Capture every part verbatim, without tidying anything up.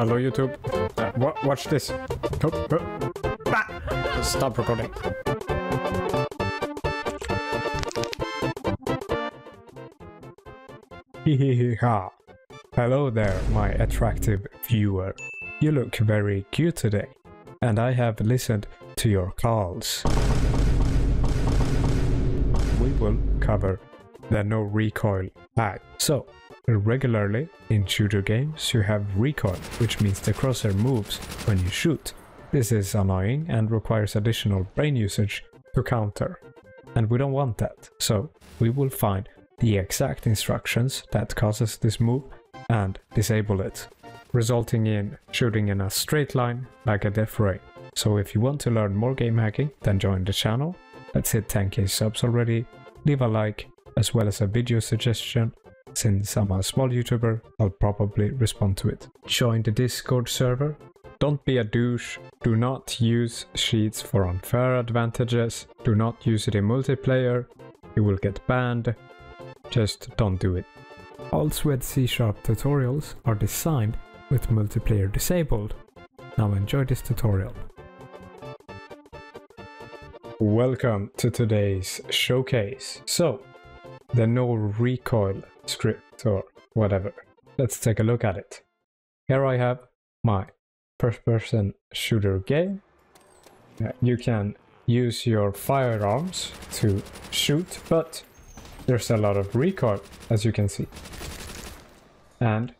Hello, YouTube. Uh, wa watch this. Oh, oh. Ah! Stop recording. Hehehe. Hello there, my attractive viewer. You look very cute today, and I have listened to your calls. We will cover the no recoil hack. So, regularly in shooter games you have recoil, which means the crosshair moves when you shoot. This is annoying and requires additional brain usage to counter, and we don't want that. So we will find the exact instructions that causes this move and disable it, resulting in shooting in a straight line like a death ray. So if you want to learn more game hacking, then join the channel. Let's hit ten K subs already. Leave a like as well as a video suggestion. Since I'm a small YouTuber, I'll probably respond to it. Join the Discord server. Don't be a douche. Do not use cheats for unfair advantages. Do not use it in multiplayer. You will get banned. Just don't do it. All Swedz C# tutorials are designed with multiplayer disabled. Now enjoy this tutorial. Welcome to today's showcase. So, the no recoil script or whatever. Let's take a look at it. Here I have my first person shooter game. You can use your firearms to shoot, but there's a lot of recoil, as you can see. And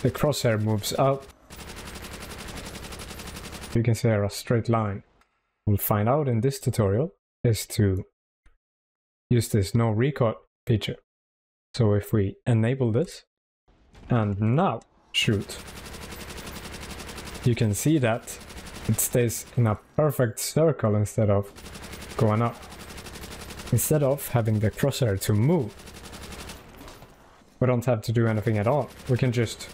the crosshair moves out. You can see a straight line. We'll find out in this tutorial is to use this no recoil feature. So if we enable this and now shoot, you can see that it stays in a perfect circle instead of going up, instead of having the crosshair to move. We don't have to do anything at all. We can just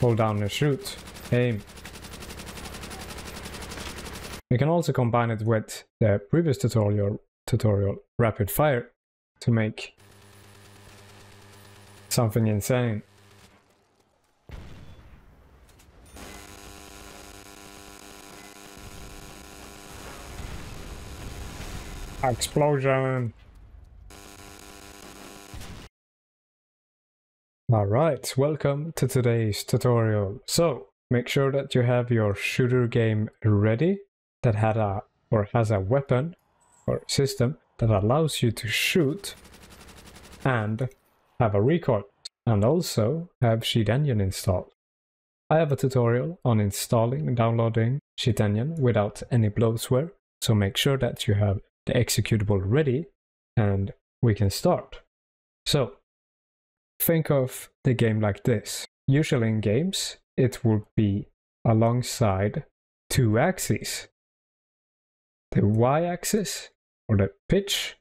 hold down and shoot, aim. You can also combine it with the previous tutorial tutorial rapid fire to make something insane. Explosion. All right, welcome to today's tutorial. So make sure that you have your shooter game ready that had a or has a weapon or system that allows you to shoot and have a recoil, and also have Cheat Engine installed. I have a tutorial on installing and downloading Cheat Engine without any bloatware, so make sure that you have the executable ready and we can start. So think of the game like this. Usually in games it would be alongside two axes, the y-axis or the pitch,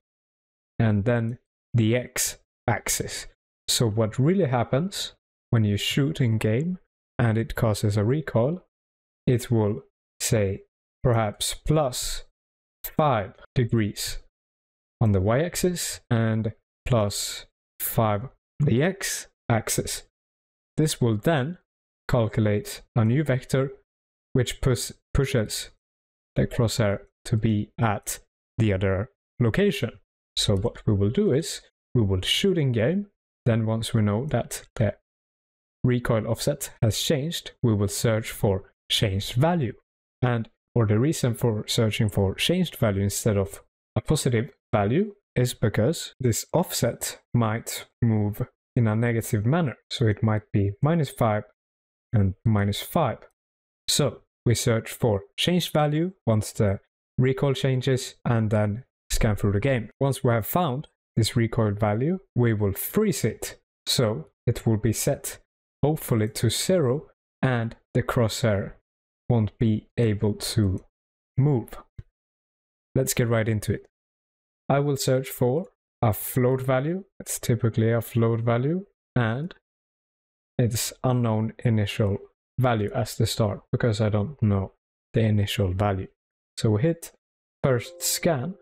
and then the x-axis. So what really happens when you shoot in game and it causes a recoil, it will say perhaps plus five degrees on the y-axis and plus five on the x-axis. This will then calculate a new vector which push pushes the crosshair to be at the other location. So what we will do is we will shoot in game, then once we know that the recoil offset has changed, we will search for changed value, and or the reason for searching for changed value instead of a positive value is because this offset might move in a negative manner, so it might be minus five and minus five. So we search for changed value once the recoil changes, and then scan through the game. Once we have found this recoil value, we will freeze it, so it will be set hopefully to zero and the crosshair won't be able to move. Let's get right into it. I will search for a float value. It's typically a float value and its unknown initial value as the start, because I don't know the initial value. So we hit first scan,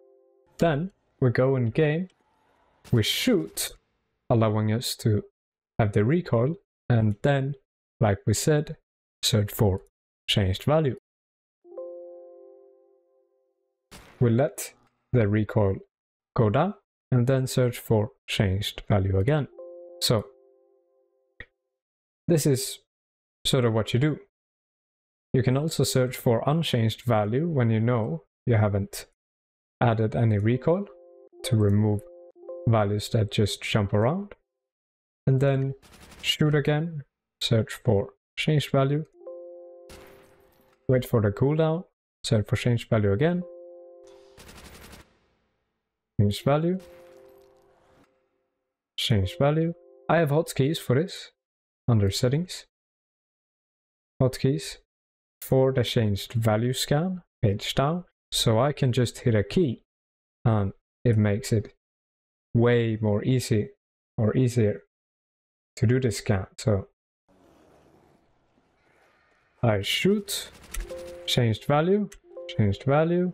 then we go in game, we shoot, allowing us to have the recoil, and then Like we said, search for changed value. We let the recoil go down and then search for changed value again. So this is sort of what you do. You can also search for unchanged value when you know you haven't added any recoil, to remove values that just jump around, and then shoot again, search for changed value, wait for the cooldown, search for changed value again, changed value, changed value. I have hotkeys for this under settings, hotkeys for the changed value scan, page down, so I can just hit a key and it makes it way more easy or easier to do this scan. So I shoot, changed value, changed value.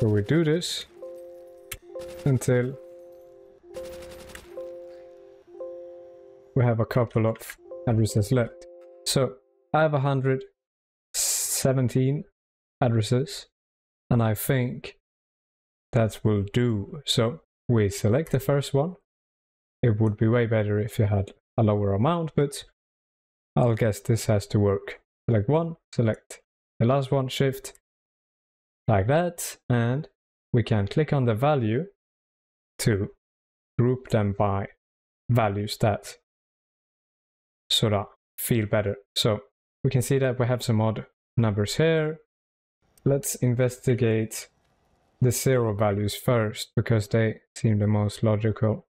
So we do this until we have a couple of addresses left. So I have one hundred seventeen addresses, and I think that will do. So we select the first one. It would be way better if you had a lower amount, but I'll guess this has to work. Select one, select the last one, shift, like that, and we can click on the value to group them by values that sort of feel better. So we can see that we have some odd numbers here. Let's investigate the zero values first, because they seem the most logical.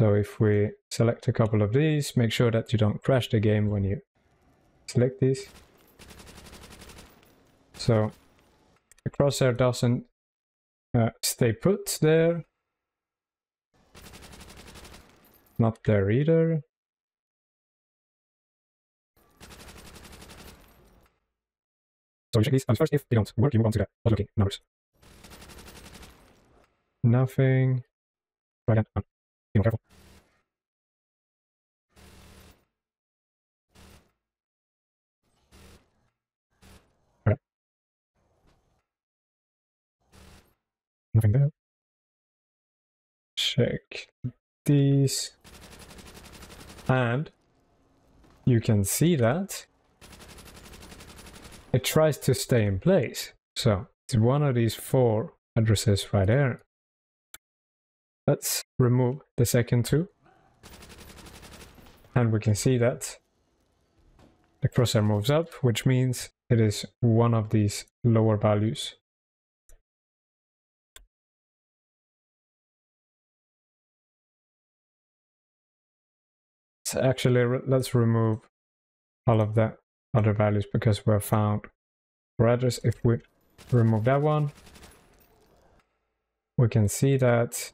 So if we select a couple of these, make sure that you don't crash the game when you select these. So the crosshair doesn't uh, stay put there. Not there either. So you check these values first. If they don't work, you move on to the not looking numbers. Nothing. Try again. Be more careful. Alright. Nothing there. Check these. And you can see that it tries to stay in place. So it's one of these four addresses right there. Let's remove the second two. And we can see that the crosshair moves up, which means it is one of these lower values. So actually, let's remove all of that other values, because we have found for address. If we remove that one, we can see that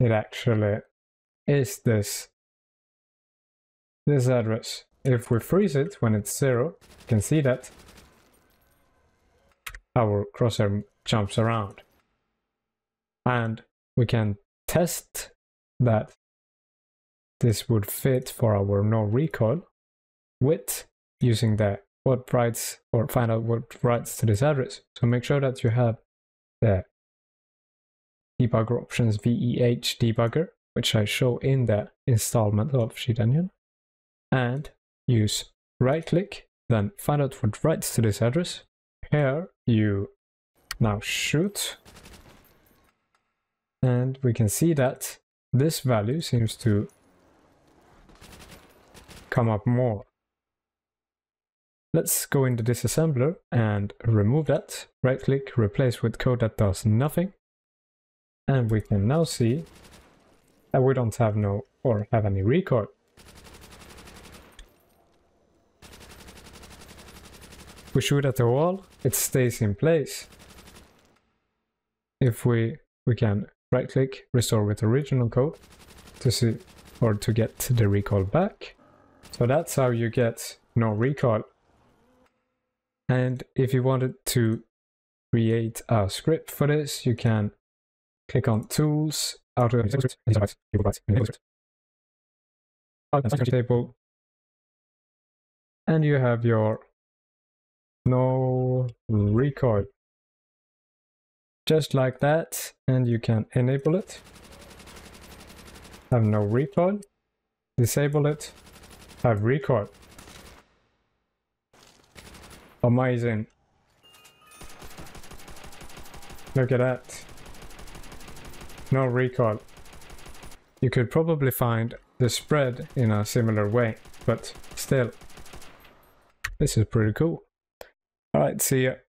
it actually is this this address. If we freeze it when it's zero, you can see that our crosshair jumps around, and we can test that this would fit for our no recoil with using the what writes, or find out what writes to this address. So make sure that you have the debugger options V E H debugger, which I show in the installment of Cheat Engine, and use right click, then find out what writes to this address. Here you now shoot, and we can see that this value seems to come up more. Let's go into disassembler and remove that. Right click, replace with code that does nothing. And we can now see that we don't have no or have any recoil. We shoot at the wall, it stays in place. If we we can right click, restore with original code to see or to get the recoil back. So that's how you get no recoil. And if you wanted to create a script for this, you can click on Tools, Auto Table, and you have your no recoil. Just like that, and you can enable it, have no recoil, disable it, have recoil. Amazing. Look at that. No recoil. You could probably find the spread in a similar way, but still, this is pretty cool. Alright, see ya.